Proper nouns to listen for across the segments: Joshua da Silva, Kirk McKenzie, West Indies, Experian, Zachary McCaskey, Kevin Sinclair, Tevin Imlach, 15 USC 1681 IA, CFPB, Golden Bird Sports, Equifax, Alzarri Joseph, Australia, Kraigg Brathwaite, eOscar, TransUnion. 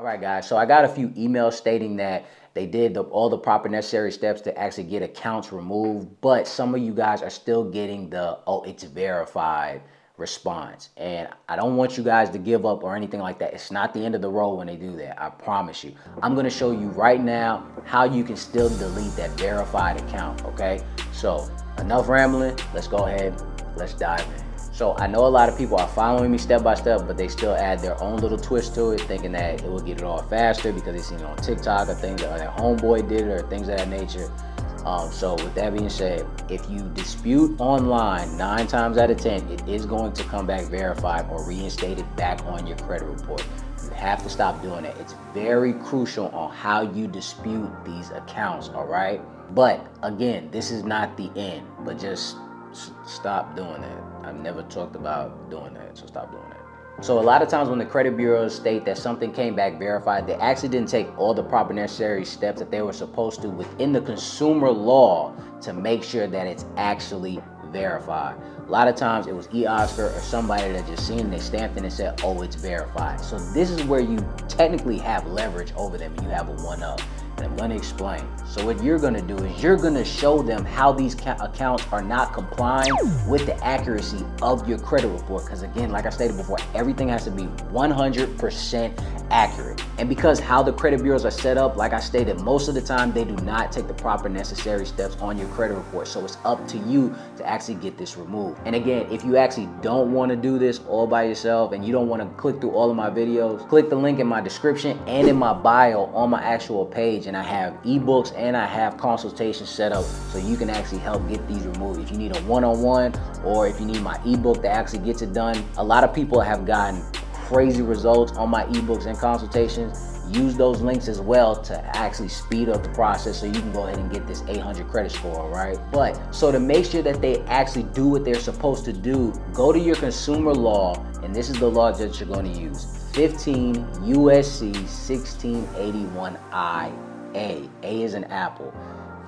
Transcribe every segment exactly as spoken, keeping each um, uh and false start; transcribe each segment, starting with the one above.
All right, guys, so I got a few emails stating that they did the, all the proper necessary steps to actually get accounts removed, but some of you guys are still getting the, oh, it's verified response. And I don't want you guys to give up or anything like that. It's not the end of the road when they do that, I promise you. I'm gonna show you right now how you can still delete that verified account, okay? So enough rambling, let's go ahead, let's dive in. So I know a lot of people are following me step by step, but they still add their own little twist to it, thinking that it will get it all faster because they seen it on TikTok or things that their homeboy did it or things of that nature. Um, so with that being said, if you dispute online nine times out of ten, it is going to come back verified or reinstated back on your credit report. You have to stop doing it. It's very crucial on how you dispute these accounts, all right? But again, this is not the end, but just stop doing that. I've never talked about doing that, so stop doing that. So a lot of times when the credit bureaus state that something came back verified, they actually didn't take all the proper necessary steps that they were supposed to within the consumer law to make sure that it's actually verified. A lot of times it was eOscar or somebody that just seen, they stamped it and said, oh, it's verified. So this is where you technically have leverage over them and you have a one-up. I'm gonna explain. So what you're gonna do is you're gonna show them how these accounts are not complying with the accuracy of your credit report. Because again, like I stated before, everything has to be one hundred percent accurate. And because how the credit bureaus are set up, like I stated, most of the time they do not take the proper necessary steps on your credit report. So it's up to you to actually get this removed. And again, if you actually don't wanna do this all by yourself and you don't wanna click through all of my videos, click the link in my description and in my bio on my actual page. And I have ebooks and I have consultations set up so you can actually help get these removed. If you need a one-on-one or if you need my ebook that actually gets it done, a lot of people have gotten crazy results on my ebooks and consultations. Use those links as well to actually speed up the process so you can go ahead and get this eight hundred credit score, right? But so to make sure that they actually do what they're supposed to do, go to your consumer law, and this is the law that you're going to use, fifteen U S C sixteen eighty-one I A. A, A is an apple.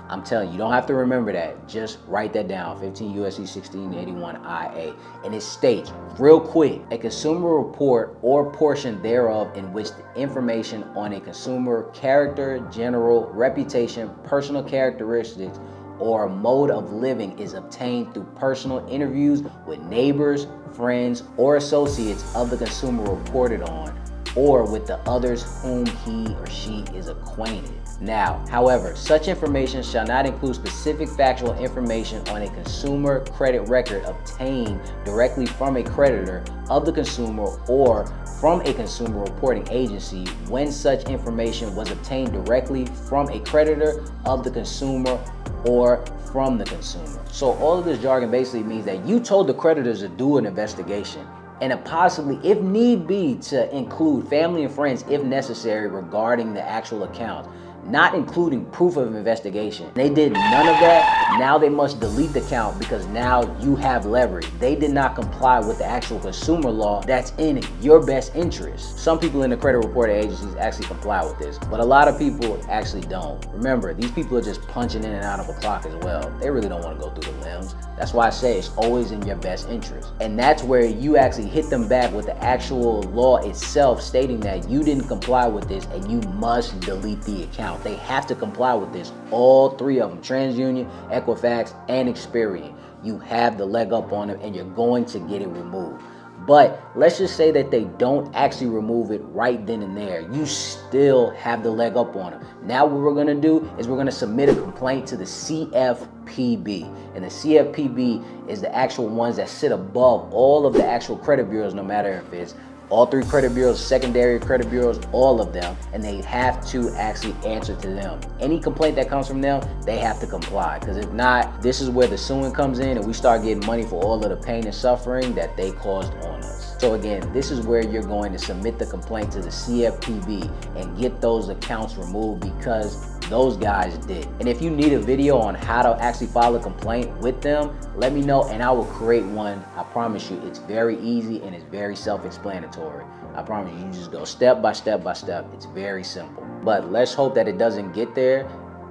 I'm telling you, you don't have to remember that. Just write that down, fifteen U S C sixteen eighty-one I A. And it states, real quick, a consumer report or portion thereof in which the information on a consumer character, general, reputation, personal characteristics, or mode of living is obtained through personal interviews with neighbors, friends, or associates of the consumer reported on, or with the others whom he or she is acquainted. Now, however, such information shall not include specific factual information on a consumer credit record obtained directly from a creditor of the consumer or from a consumer reporting agency when such information was obtained directly from a creditor of the consumer or from the consumer. So all of this jargon basically means that you told the creditors to do an investigation and possibly, if need be, to include family and friends if necessary regarding the actual account, not including proof of investigation. They did none of that. Now they must delete the account because now you have leverage. They did not comply with the actual consumer law that's in your best interest. Some people in the credit reporting agencies actually comply with this, but a lot of people actually don't. Remember, these people are just punching in and out of a clock as well. They really don't want to go through the limbs. That's why I say it's always in your best interest. And that's where you actually hit them back with the actual law itself stating that you didn't comply with this and you must delete the account. They have to comply with this. All three of them, TransUnion, Equifax, and Experian. You have the leg up on them and you're going to get it removed. But let's just say that they don't actually remove it right then and there. You still have the leg up on them. Now what we're gonna do is we're gonna submit a complaint to the C F P B. And the C F P B is the actual ones that sit above all of the actual credit bureaus, no matter if it's all three credit bureaus, secondary credit bureaus, all of them, and they have to actually answer to them. Any complaint that comes from them, they have to comply, because if not, this is where the suing comes in and we start getting money for all of the pain and suffering that they caused on us. So again, this is where you're going to submit the complaint to the C F P B and get those accounts removed because those guys did. And if you need a video on how to actually file a complaint with them, let me know and I will create one. I promise you, it's very easy and it's very self-explanatory. I promise you, you just go step by step by step. It's very simple. But let's hope that it doesn't get there.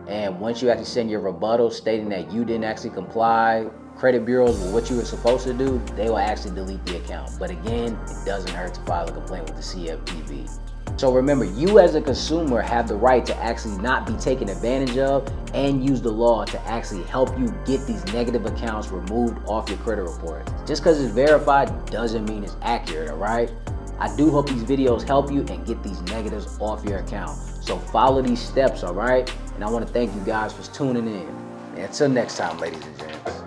And once you actually send your rebuttal stating that you didn't actually comply, credit bureaus with what you were supposed to do, they will actually delete the account. But again, it doesn't hurt to file a complaint with the C F P B. So remember, you as a consumer have the right to actually not be taken advantage of and use the law to actually help you get these negative accounts removed off your credit report. Just because it's verified doesn't mean it's accurate, all right? I do hope these videos help you and get these negatives off your account. So follow these steps, all right? And I want to thank you guys for tuning in. And until next time, ladies and gentlemen.